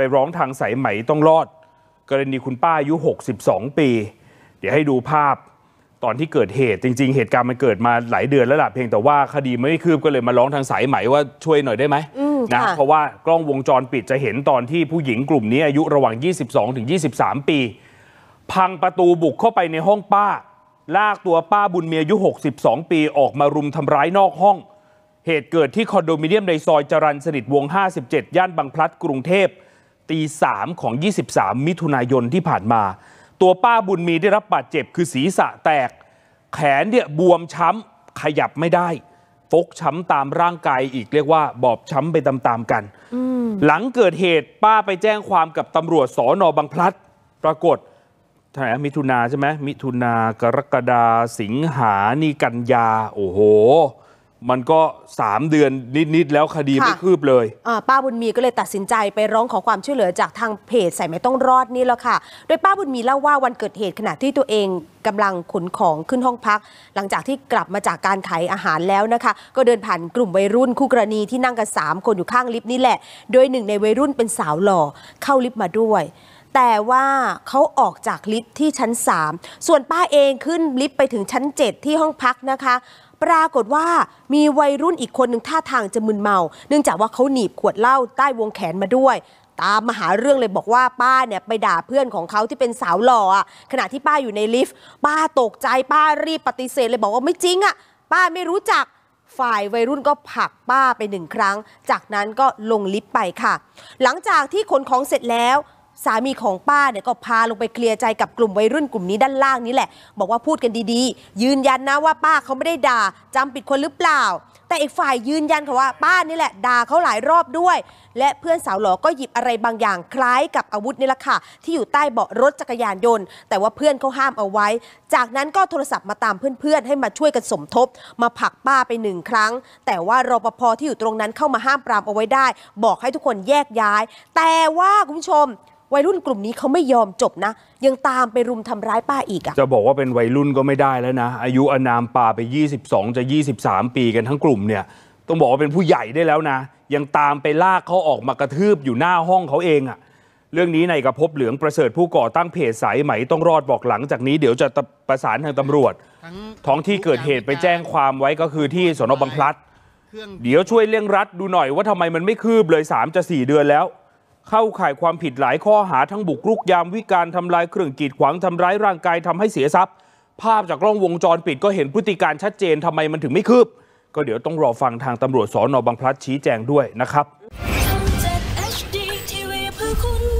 ไปร้องทางสายไหมต้องรอดกรณีคุณป้าอายุ62ปีเดี๋ยวให้ดูภาพตอนที่เกิดเหตุจริงๆเหตุการณ์มันเกิดมาหลายเดือนแล้วล่ะเพียงแต่ว่าคดีไม่คืบก็เลยมาร้องทางสายไหมว่าช่วยหน่อยได้ไหมนะเพราะว่ากล้องวงจรปิดจะเห็นตอนที่ผู้หญิงกลุ่มนี้อายุระหว่าง 22-23 ปีพังประตูบุกเข้าไปในห้องป้าลากตัวป้าบุญเมียอายุ62ปีออกมารุมทำร้ายนอกห้องเหตุเกิดที่คอนโดมิเนียมในซอยจรัญสนิทวงศ์57ย่านบางพลัดกรุงเทพตี3ของ23มิถุนายนที่ผ่านมาตัวป้าบุญมีได้รับบาดเจ็บคือศีรษะแตกแขนเนี่ยบวมช้ำขยับไม่ได้ฟกช้ำตามร่างกายอีกเรียกว่าบอบช้ำไปตามๆกันหลังเกิดเหตุป้าไปแจ้งความกับตำรวจสน.บางพลัดปรากฏเท่าไหร่มิถุนาใช่ไหมมิถุนากรกฎาสิงหานี่กันยาโอ้โหมันก็3เดือนนิดๆแล้วคดีไม่คืบเลยป้าบุญมีก็เลยตัดสินใจไปร้องขอความช่วยเหลือจากทางเพจสายไหมต้องรอดนี่แหละค่ะโดยป้าบุญมีเล่าว่าวันเกิดเหตุขณะที่ตัวเองกำลังขนของขึ้นห้องพักหลังจากที่กลับมาจากการขายอาหารแล้วนะคะก็เดินผ่านกลุ่มวัยรุ่นคู่กรณีที่นั่งกัน3คนอยู่ข้างลิฟต์นี่แหละโดยหนึ่งในวัยรุ่นเป็นสาวหล่อเข้าลิฟต์มาด้วยแต่ว่าเขาออกจากลิฟต์ที่ชั้น3ส่วนป้าเองขึ้นลิฟต์ไปถึงชั้น7ที่ห้องพักนะคะปรากฏว่ามีวัยรุ่นอีกคนหนึ่งท่าทางจะมึนเมาเนื่องจากว่าเขาหนีบขวดเหล้าใต้วงแขนมาด้วยตามมาหาเรื่องเลยบอกว่าป้าเนี่ยไปด่าเพื่อนของเขาที่เป็นสาวหล่อขณะที่ป้าอยู่ในลิฟต์ป้าตกใจป้ารีบปฏิเสธเลยบอกว่าไม่จริงอ่ะป้าไม่รู้จักฝ่ายวัยรุ่นก็ผลักป้าไป1ครั้งจากนั้นก็ลงลิฟต์ไปค่ะหลังจากที่ขนของเสร็จแล้วสามีของป้าเนี่ยก็พาลงไปเคลียร์ใจกับกลุ่มวัยรุ่นกลุ่มนี้ด้านล่างนี่แหละบอกว่าพูดกันดีๆยืนยันนะว่าป้าเขาไม่ได้ด่าจำผิดคนหรือเปล่าแต่อีกฝ่ายยืนยันค่ะว่าป้านี่แหละด่าเขาหลายรอบด้วยและเพื่อนสาวหล่อก็หยิบอะไรบางอย่างคล้ายกับอาวุธนี่แหละค่ะที่อยู่ใต้เบาะรถจักรยานยนต์แต่ว่าเพื่อนเขาห้ามเอาไว้จากนั้นก็โทรศัพท์มาตามเพื่อนๆให้มาช่วยกันสมทบมาผลักป้าไป1ครั้งแต่ว่ารปภ.ที่อยู่ตรงนั้นเข้ามาห้ามปรามเอาไว้ได้บอกให้ทุกคนแยกย้ายแต่ว่าคุณผู้ชมวัยรุ่นกลุ่มนี้เขาไม่ยอมจบนะยังตามไปรุมทำร้ายป้าอีกอ่ะจะบอกว่าเป็นวัยรุ่นก็ไม่ได้แล้วนะอายุอานามป่าไป22จะ23ปีกันทั้งกลุ่มเนี่ยต้องบอกว่าเป็นผู้ใหญ่ได้แล้วนะยังตามไปลากเขาออกมากระทืบอยู่หน้าห้องเขาเองอ่ะเรื่องนี้นายกภพเหลืองประเสริฐผู้ก่อตั้งเพจสายไหมต้องรอดบอกหลังจากนี้เดี๋ยวจะประสานทางตำรวจท้องที่เกิดเหตุไปแจ้งความไว้ก็คือที่สน.บางพลัดเดี๋ยวช่วยเร่งรัดดูหน่อยว่าทำไมมันไม่คืบเลย3 จะ 4เดือนแล้วเข้าข่ายความผิดหลายข้อหาทั้งบุกรุกยามวิการทำลายเครื่องกีดขวางทำร้ายร่างกายทำให้เสียทรัพย์ภาพจากกล้องวงจรปิดก็เห็นพฤติการชัดเจนทำไมมันถึงไม่คืบก็เดี๋ยวต้องรอฟังทางตำรวจสน.บางพลัดชี้แจงด้วยนะครับ